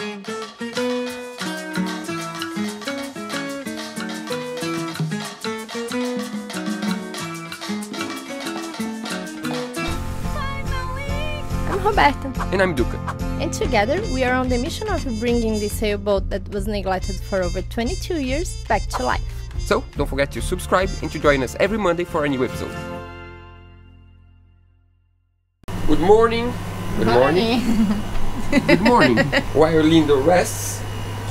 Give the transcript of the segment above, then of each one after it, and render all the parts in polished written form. I'm Roberta. And I'm Duca. And together we are on the mission of bringing the sailboat that was neglected for over 22 years back to life. So, don't forget to subscribe and to join us every Monday for a new episode. Good morning. Good morning. Good morning. While Lindo rests,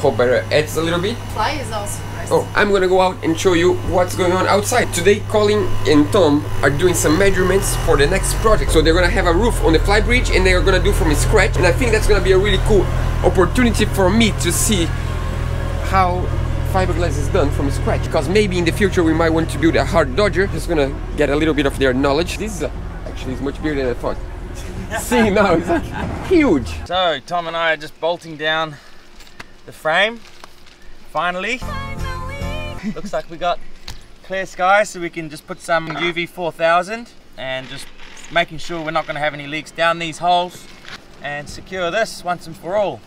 Roberta adds a little bit. Fly is also resting. Oh, I'm gonna go out and show you what's going on outside. Today, Colin and Tom are doing some measurements for the next project. So they're gonna have a roof on the fly bridge and they're gonna do from scratch. And I think that's gonna be a really cool opportunity for me to see how fiberglass is done from scratch. Because maybe in the future we might want to build a hard dodger. Just gonna get a little bit of their knowledge. This actually is much bigger than I thought. See, now it's like huge. So Tom and I are just bolting down the frame. Finally. Looks like we got clear sky, so we can just put some UV 4000 and just making sure we're not going to have any leaks down these holes and secure this once and for all.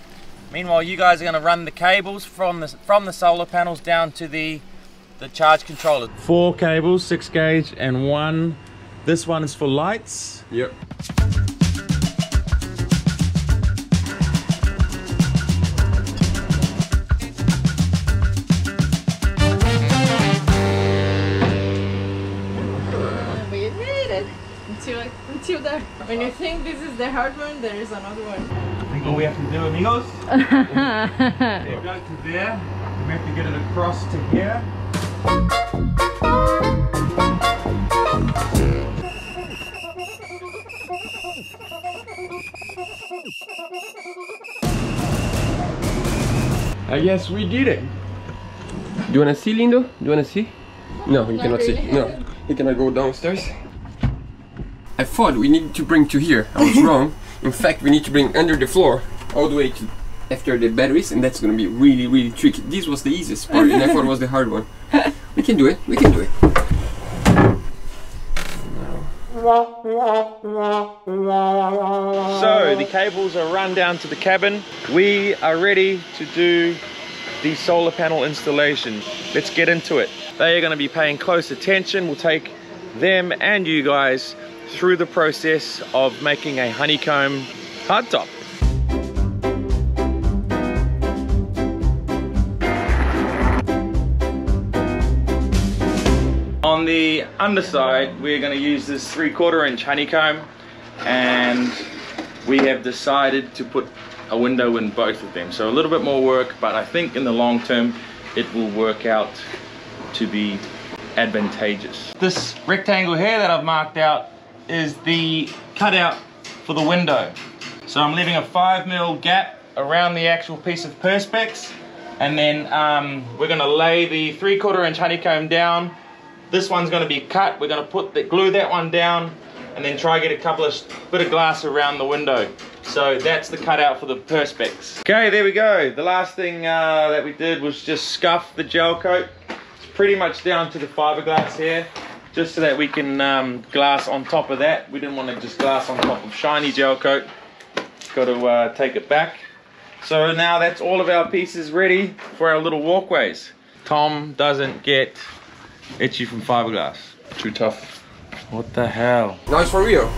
Meanwhile, you guys are going to run the cables from the solar panels down to the charge controller. 4 cables, 6 gauge and 1. This one is for lights. Yep. Until there. When you think this is the hard one, there is another one. I think all we have to do, amigos, there we go to there. We have to get it across to here. I guess we did it. Do you wanna see, Lindo? Do you wanna see? No, you cannot see. No, you cannot go downstairs. I thought we needed to bring to here. I was wrong. In fact, we need to bring under the floor all the way to after the batteries, and that's gonna be really, really tricky. This was the easiest part, and I thought it was the hard one. We can do it. We can do it. So the cables are run down to the cabin. We are ready to do the solar panel installation. Let's get into it. They are gonna be paying close attention. We'll take them and you guys through the process of making a honeycomb hardtop. On the underside, we're going to use this 3/4 inch honeycomb, and we have decided to put a window in both of them. So a little bit more work, but I think in the long term, it will work out to be advantageous. This rectangle here that I've marked out is the cutout for the window. So I'm leaving a 5 mil gap around the actual piece of perspex, and then we're gonna lay the 3/4 inch honeycomb down. This one's gonna be cut. We're gonna glue that one down and then try get a bit of glass around the window. So that's the cutout for the perspex. Okay, there we go. The last thing that we did was just scuff the gel coat. It's pretty much down to the fiberglass here, just so that we can glass on top of that. We didn't want to just glass on top of shiny gel coat. Got to take it back. So now that's all of our pieces ready for our little walkways. Tom doesn't get itchy from fiberglass. Too tough. What the hell? Now it's for real.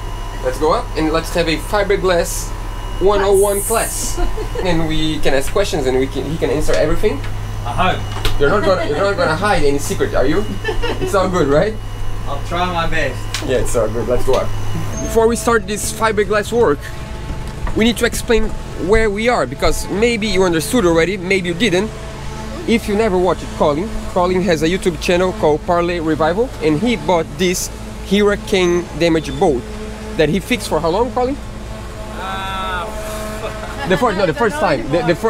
Let's go up and let's have a fiberglass 101 class. And we can ask questions and he can answer everything. I hope. You're not gonna hide any secret, are you? It's all good, right? I'll try my best. Yeah, it's all good. Let's go up. Before we start this fiberglass work, we need to explain where we are, because maybe you understood already, maybe you didn't. If you never watched Colin, Colin has a YouTube channel called Parlay Revival, and he bought this hurricane damage boat that he fixed for how long, Colin? The first time.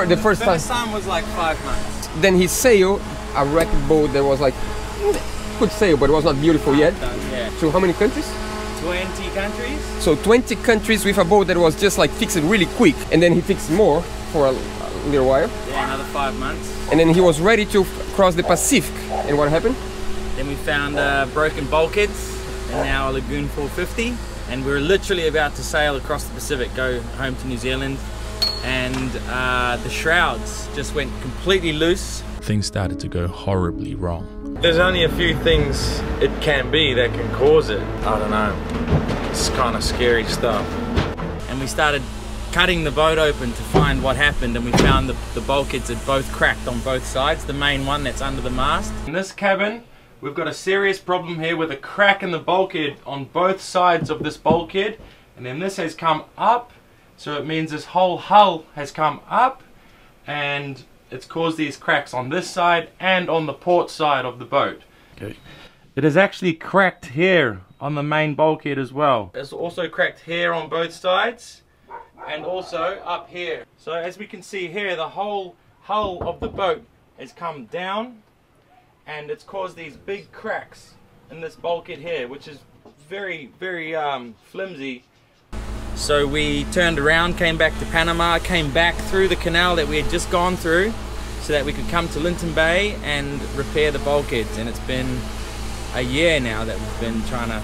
The first time was like 5 months. Then he sailed a wrecked boat that was like, could sail, but it was not beautiful yet. So how many countries? 20 countries. So 20 countries with a boat that was just like fixed really quick. And then he fixed more for a little while. Yeah, another 5 months. And then he was ready to cross the Pacific. And what happened? Then we found broken bulkheads in our Lagoon 450. And we were literally about to sail across the Pacific, go home to New Zealand. and the shrouds just went completely loose. Things started to go horribly wrong. There's only a few things it can be that can cause it. I don't know, it's kind of scary stuff. And we started cutting the boat open to find what happened, and we found the bulkheads had both cracked on both sides, the main one that's under the mast. In this cabin, we've got a serious problem here with a crack in the bulkhead on both sides of this bulkhead, and then this has come up, so it means this whole hull has come up, and it's caused these cracks on this side and on the port side of the boat. Okay. It is actually cracked here on the main bulkhead as well. It's also cracked here on both sides, and also up here. So as we can see here, the whole hull of the boat has come down, and it's caused these big cracks in this bulkhead here, which is very, very flimsy. So we turned around, came back to Panama, came back through the canal that we had just gone through so that we could come to Linton Bay and repair the bulkheads, and it's been a year now that we've been trying to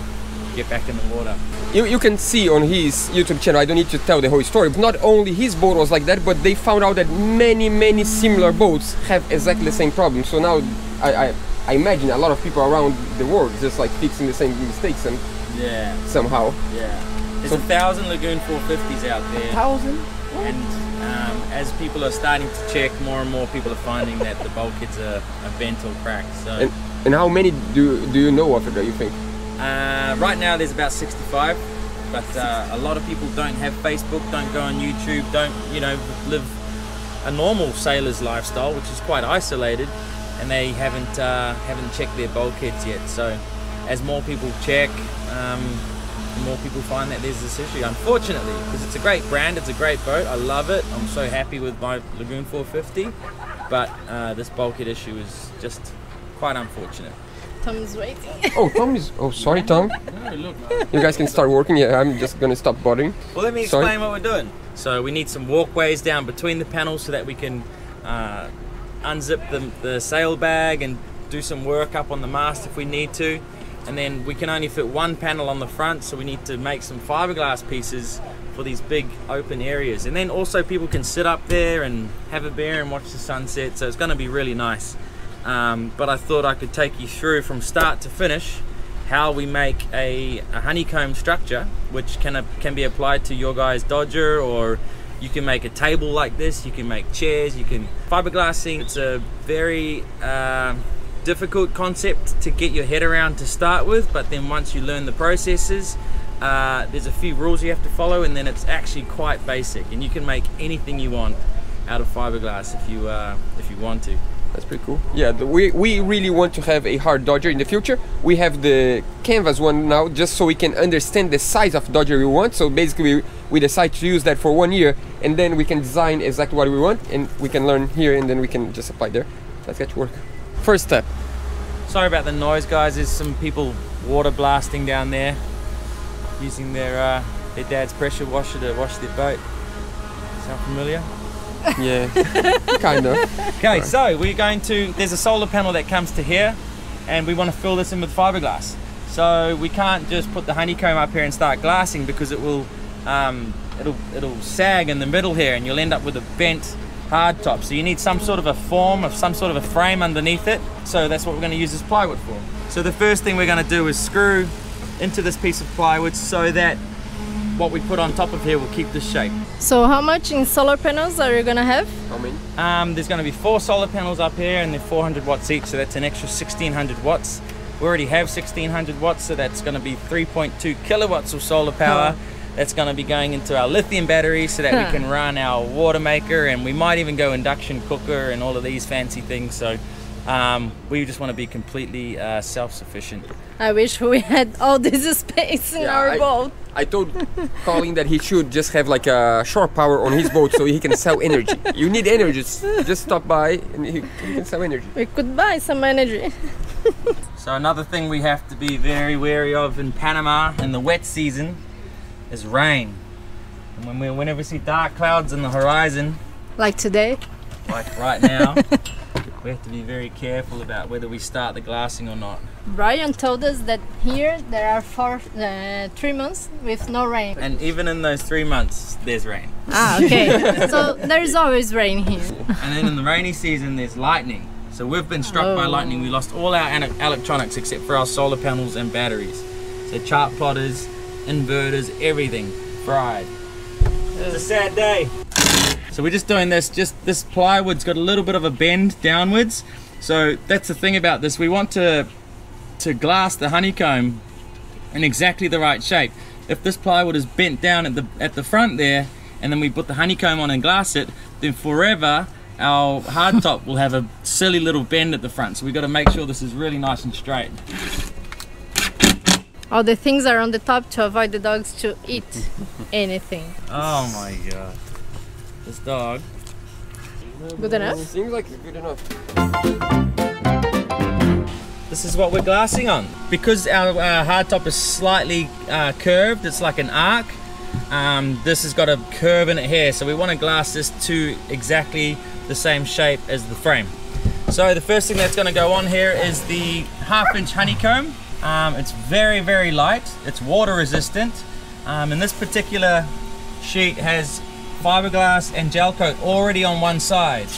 get back in the water. You can see on his YouTube channel, I don't need to tell the whole story, but not only his boat was like that, but they found out that many similar boats have exactly the same problem. So now I imagine a lot of people around the world just like fixing the same mistakes, and yeah, somehow. Yeah, there's 1,000 Lagoon 450s out there. 1,000? And as people are starting to check, more and more people are finding that the bulkheads are bent or cracked. So. And how many do you know of it, do you think? Right now there's about 65, but a lot of people don't have Facebook, don't go on YouTube, don't, you know, live a normal sailor's lifestyle, which is quite isolated, and they haven't checked their bulkheads yet. So as more people check, the more people find that there's this issue, unfortunately, because it's a great brand, it's a great boat, I love it, I'm so happy with my Lagoon 450, but this bulkhead issue is just quite unfortunate. Tom's waiting. Oh, Tom is... Oh, sorry, Tom. No, look. You guys can start working. Yeah, I'm just going to stop bothering. Well, let me explain what we're doing. So we need some walkways down between the panels so that we can unzip the sail bag and do some work up on the mast if we need to. And then we can only fit one panel on the front, so we need to make some fiberglass pieces for these big open areas. And then also people can sit up there and have a beer and watch the sunset, so it's going to be really nice. But I thought I could take you through from start to finish how we make a honeycomb structure, which can be applied to your guys' dodger, or you can make a table like this, you can make chairs, you can... Fiberglassing, it's a very difficult concept to get your head around to start with, but then once you learn the processes, there's a few rules you have to follow, and then it's actually quite basic, and you can make anything you want out of fiberglass if you want to. That's pretty cool. Yeah, we really want to have a hard dodger in the future. We have the canvas one now, just so we can understand the size of dodger we want. So basically we decide to use that for 1 year, and then we can design exactly what we want, and we can learn here, and then we can just apply there. Let's get to work. First step. Sorry about the noise, guys. There's some people water blasting down there using their dad's pressure washer to wash their boat. Sound familiar? Yeah, kind of. Okay, so we're going to, there's a solar panel that comes to here, and we want to fill this in with fiberglass. So we can't just put the honeycomb up here and start glassing, because it will it'll sag in the middle here, and you'll end up with a bent hard top. So you need some sort of a form of some sort of a frame underneath it. So that's what we're going to use this plywood for. So the first thing we're going to do is screw into this piece of plywood so that what we put on top of here will keep this shape. So how much in solar panels are you gonna have? How many? There's gonna be 4 solar panels up here, and they're 400 watts each, so that's an extra 1600 watts. We already have 1600 watts, so that's gonna be 3.2 kilowatts of solar power. That's gonna be going into our lithium battery so that we can run our water maker, and we might even go induction cooker and all of these fancy things. So we just want to be completely self-sufficient. I wish we had all this space in our boat. I told Colin that he should just have like a shore power on his boat so he can sell energy. You need energy, just stop by and he can sell energy. We could buy some energy. So another thing we have to be very wary of in Panama in the wet season is rain. And whenever we see dark clouds in the horizon, like today, like right now, we have to be very careful about whether we start the glassing or not. Brian told us that here there are 3 months with no rain. And even in those 3 months, there's rain. Ah, okay. So there's always rain here. And then in the rainy season, there's lightning. So we've been struck by lightning. We lost all our electronics except for our solar panels and batteries. So chart plotters, inverters, everything fried. It's a sad day. So we're just doing this, this plywood's got a little bit of a bend downwards. So that's the thing about this, we want to glass the honeycomb in exactly the right shape. If this plywood is bent down at the front there, and then we put the honeycomb on and glass it, then forever our hardtop will have a silly little bend at the front. So we've got to make sure this is really nice and straight. All the things are on the top to avoid the dogs to eat anything. Oh my god. This dog. Good enough? Seems like you're good enough. This is what we're glassing on. Because our hardtop is slightly curved, it's like an arc. This has got a curve in it here, so we want to glass this to exactly the same shape as the frame. So the first thing that's going to go on here is the 1/2 inch honeycomb. It's very, very light. It's water resistant. And this particular sheet has fiberglass and gel coat already on one side.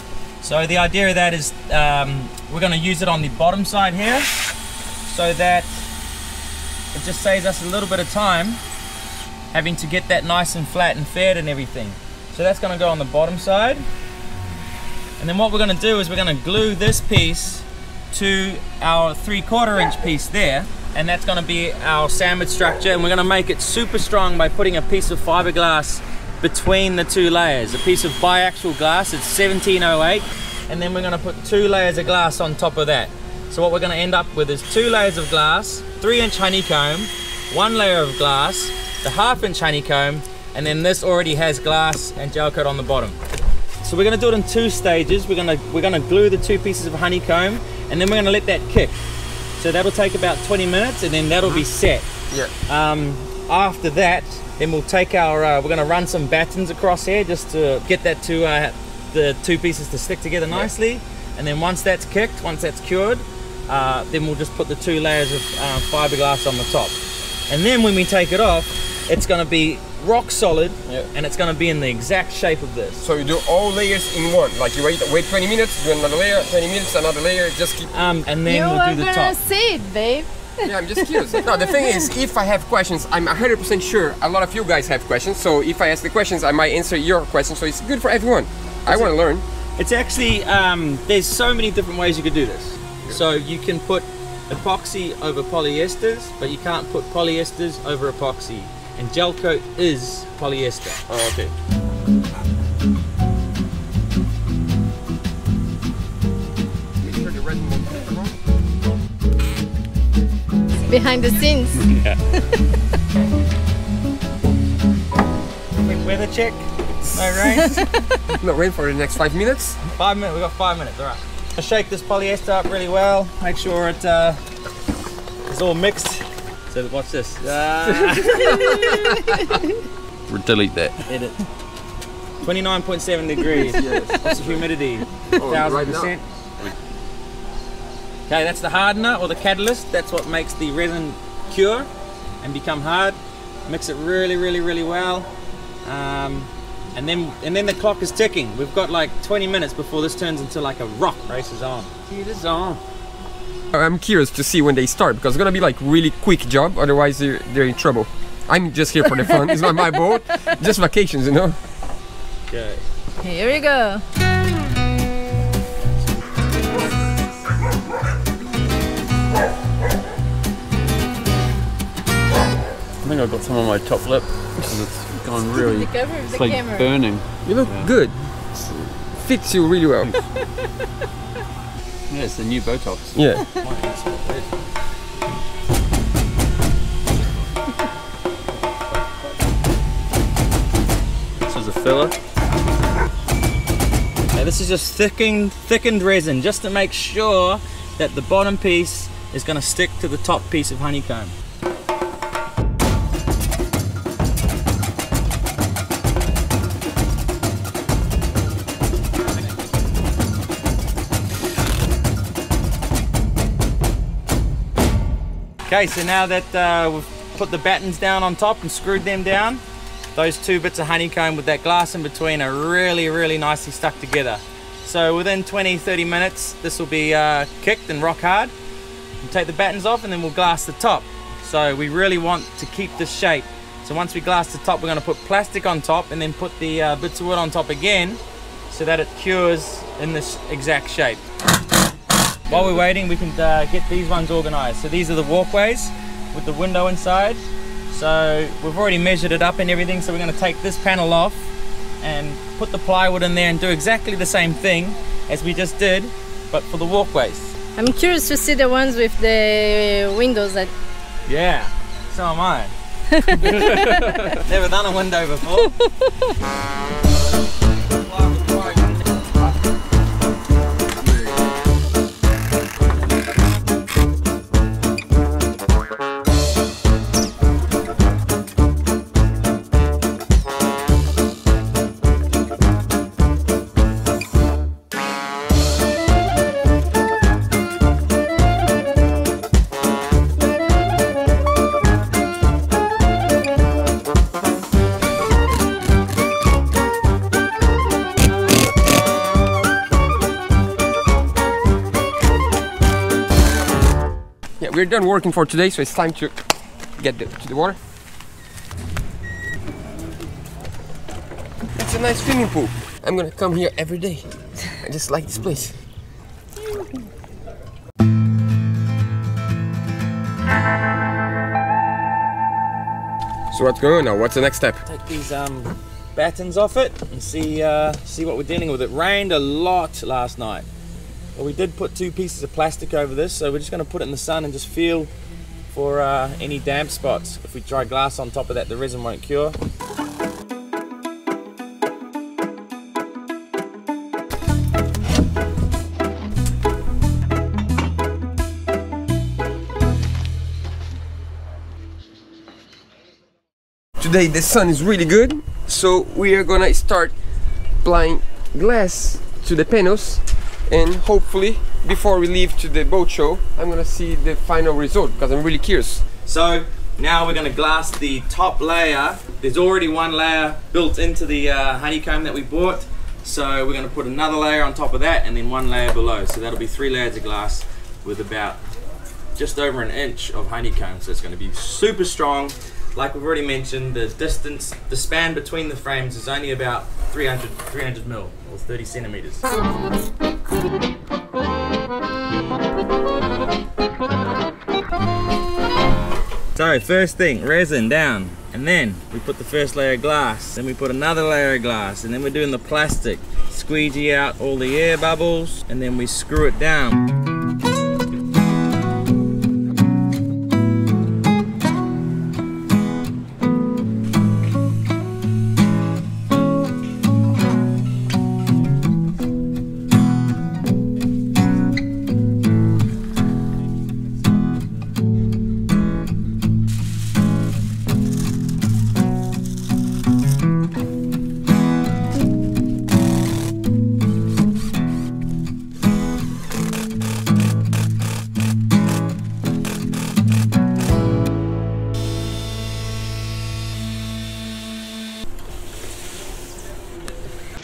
So the idea of that is we're going to use it on the bottom side here so that it just saves us a little bit of time having to get that nice and flat and fed and everything. So that's going to go on the bottom side. And then what we're going to do is we're going to glue this piece to our 3/4 inch piece there, and that's going to be our sandwich structure, and we're going to make it super strong by putting a piece of fiberglass between the two layers, a piece of biaxial glass. It's 1708, and then we're going to put 2 layers of glass on top of that. So what we're going to end up with is 2 layers of glass, 3 inch honeycomb, 1 layer of glass, the 1/2 inch honeycomb, and then this already has glass and gel coat on the bottom. So we're going to do it in 2 stages. We're going to glue the 2 pieces of honeycomb, and then we're going to let that kick. So that'll take about 20 minutes, and then that'll be set. Yeah. After that, then we'll take our, we're going to run some battens across here just to get that to the 2 pieces to stick together nicely. Yeah. And then once that's kicked, once that's cured, then we'll just put the 2 layers of fiberglass on the top. And then when we take it off, it's going to be rock solid, and it's going to be in the exact shape of this. So you do all layers in one, like you wait 20 minutes, do another layer, 20 minutes, another layer, just keep... and then we'll do the top. You are going to see it, babe. Yeah, I'm just curious. No, the thing is, if I have questions, I'm 100% sure a lot of you guys have questions, so if I ask the questions, I might answer your questions, so it's good for everyone. I want to learn. It's actually, there's so many different ways you could do this. So you can put epoxy over polyesters, but you can't put polyesters over epoxy. And gel coat is polyester. Oh, okay. Behind the scenes. Yeah. Quick weather check. No rain. No rain for the next 5 minutes. 5 minutes. We've got 5 minutes. All right. I'll shake this polyester up really well. Make sure it is all mixed. So watch this. Delete that. Edit. 29.7 degrees. Yes. What's the humidity? 1000%. Right. Okay, that's the hardener or the catalyst. That's what makes the resin cure and become hard. Mix it really, really, really well. And then the clock is ticking. We've got like 20 minutes before this turns into like a rock. Race is on. It is on. I'm curious to see when they start, because it's gonna be like really quick job, otherwise they're in trouble. I'm just here for the fun, it's not my boat, just vacations, you know? Okay. Here we go. I think I've got some on my top lip, because it's gone really, it's like burning. You look good, fits you really well. Yeah, it's the new Botox. Yeah. This is a filler. Now this is just thickened resin, just to make sure that the bottom piece is going to stick to the top piece of honeycomb. Okay, so now that we've put the battens down on top and screwed them down, those two bits of honeycomb with that glass in between are really, really nicely stuck together. So within 20-30 minutes, this will be kicked and rock hard. We'll take the battens off and then we'll glass the top. So we really want to keep this shape. So once we glass the top, we're going to put plastic on top and then put the bits of wood on top again so that it cures in this exact shape. While we're waiting, we can get these ones organized. So these are the walkways with the window inside. So we've already measured it up and everything, so we're going to take this panel off and put the plywood in there and do exactly the same thing as we just did, but for the walkways. I'm curious to see the ones with the windows that... Yeah, so am I. Never done a window before. We're done working for today, so it's time to get to the water. It's a nice swimming pool. I'm gonna come here every day. I just like this place. So what's going on now? What's the next step? Take these battens off it and see what we're dealing with. It rained a lot last night. Well, we did put two pieces of plastic over this, so we're just going to put it in the sun and just feel for any damp spots. If we dry glass on top of that, the resin won't cure. Today the sun is really good, so we are gonna start applying glass to the panels. And hopefully, before we leave to the boat show, I'm gonna see the final result because I'm really curious. So now we're gonna glass the top layer. There's already one layer built into the honeycomb that we bought. So we're gonna put another layer on top of that and then one layer below. So that'll be three layers of glass with about just over an inch of honeycomb. So it's gonna be super strong. Like we've already mentioned, the distance, the span between the frames is only about 300 mil or 30 centimeters. So first thing, resin down, and then we put the first layer of glass, then we put another layer of glass, and then we're doing the plastic, squeegee out all the air bubbles, and then we screw it down.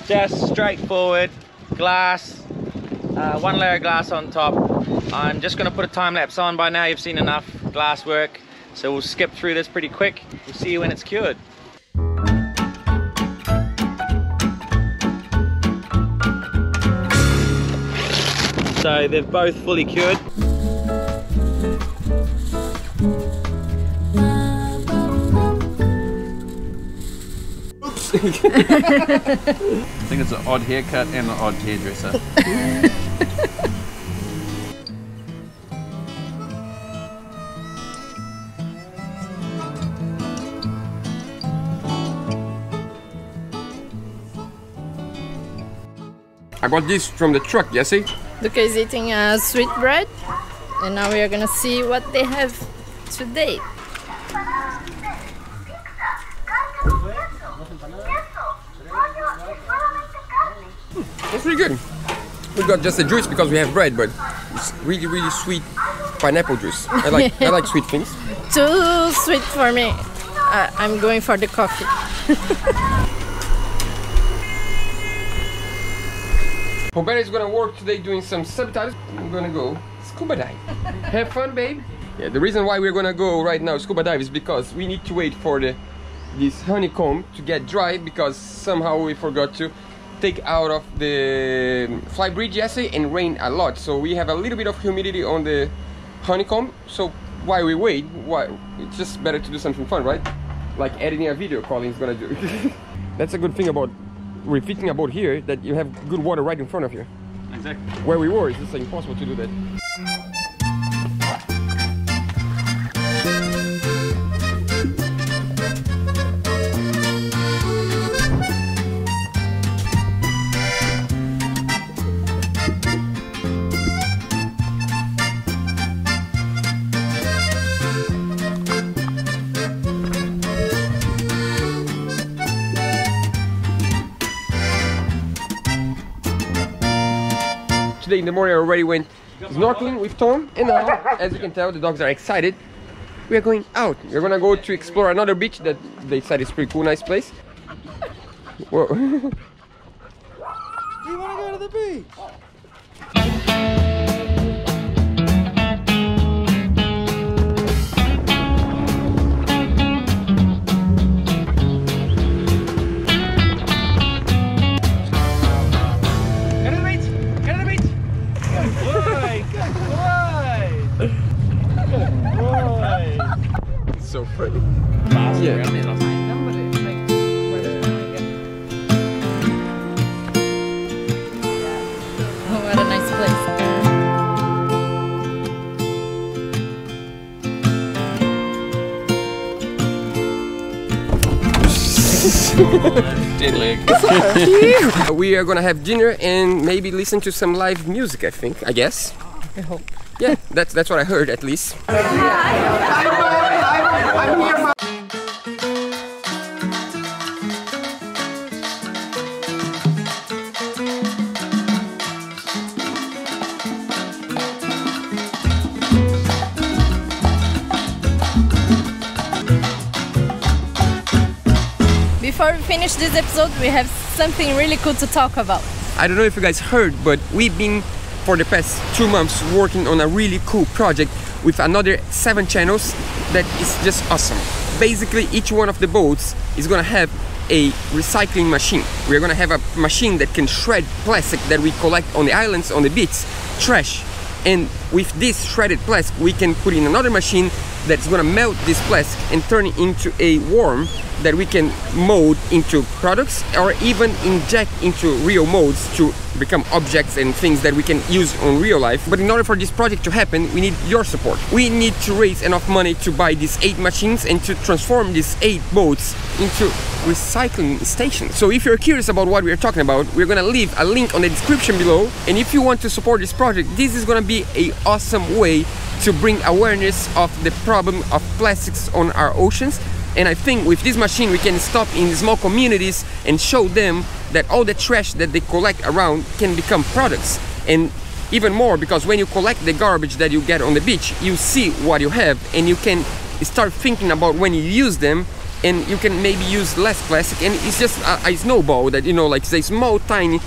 Just straightforward glass, one layer of glass on top. I'm just going to put a time lapse on. By now you've seen enough glass work, so we'll skip through this pretty quick. We'll see you when it's cured. So they're both fully cured. I think it's an odd haircut and an odd hairdresser. I got this from the truck, Jesse. Duca is eating a sweet bread, and now we are gonna see what they have today. That's really good. We got just the juice because we have bread, but it's really, really sweet. pineapple juice. I like sweet things. Too sweet for me. I'm going for the coffee. Roberta is gonna work today doing some subtitles. I'm gonna go scuba dive. Have fun, babe. Yeah, the reason why we're gonna go right now scuba dive is because we need to wait for this honeycomb to get dry, because somehow we forgot to take out of the fly bridge yesterday and rain a lot, so we have a little bit of humidity on the honeycomb. So while we wait, it's just better to do something fun, right? Like editing a video Colin's gonna do. That's a good thing about refitting a boat here, that you have good water right in front of you. Exactly. Where we were, it's just impossible to do that. Today in the morning I already went snorkeling with Tom, and now, as you can tell, the dogs are excited. We are going out. We're gonna go to explore another beach that they said is pretty cool, nice place. Whoa. Do you wanna go to the beach? So pretty. Yeah. What a nice place. We are gonna have dinner and maybe listen to some live music, I think, I guess. I hope. Yeah, that's what I heard at least. I'm here. Before we finish this episode, we have something really cool to talk about. I don't know if you guys heard, but we've been for the past 2 months working on a really cool project with another 7 channels that is just awesome. Basically, each one of the boats is gonna have a recycling machine. We're gonna have a machine that can shred plastic that we collect on the islands, on the beach, trash. And with this shredded plastic, we can put in another machine that's gonna melt this plastic and turn it into a worm that we can mold into products, or even inject into real molds to become objects and things that we can use on real life. But in order for this project to happen, we need your support. We need to raise enough money to buy these 8 machines and to transform these 8 boats into recycling stations. So if you're curious about what we're talking about, we're gonna leave a link on the description below. And if you want to support this project, this is gonna be an awesome way to bring awareness of the problem of plastics on our oceans. And I think with this machine we can stop in small communities and show them that all the trash that they collect around can become products. And even more, because when you collect the garbage that you get on the beach, you see what you have and you can start thinking about when you use them, and you can maybe use less plastic. And it's just a snowball that, you know, like a small tiny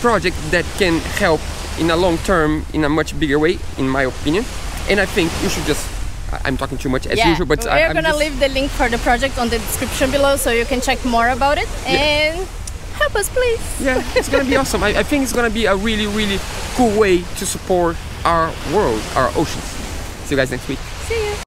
project that can help in a long term in a much bigger way, in my opinion. And I think you should just, I'm talking too much as usual, but I'm gonna leave the link for the project on the description below so you can check more about it and help us, please. Yeah, it's gonna be awesome. I think it's gonna be a really, really cool way to support our world, our oceans. See you guys next week. See you.